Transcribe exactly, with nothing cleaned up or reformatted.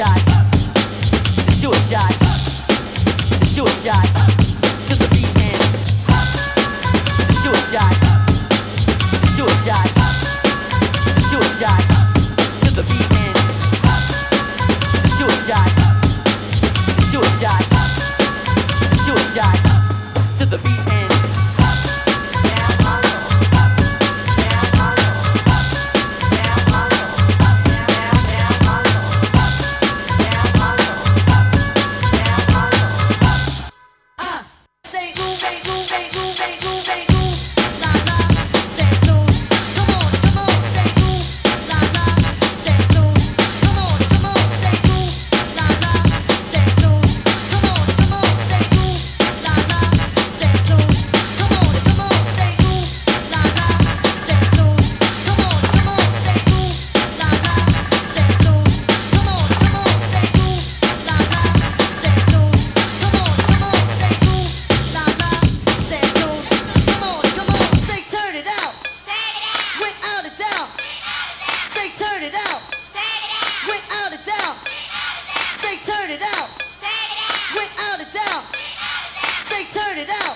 suicide, the suicide, the suicide, just a beat man. The suicide, the suicide, the suicide, just a beat man. The suicide, the suicide, the suicide, to the beat man. Turn it out.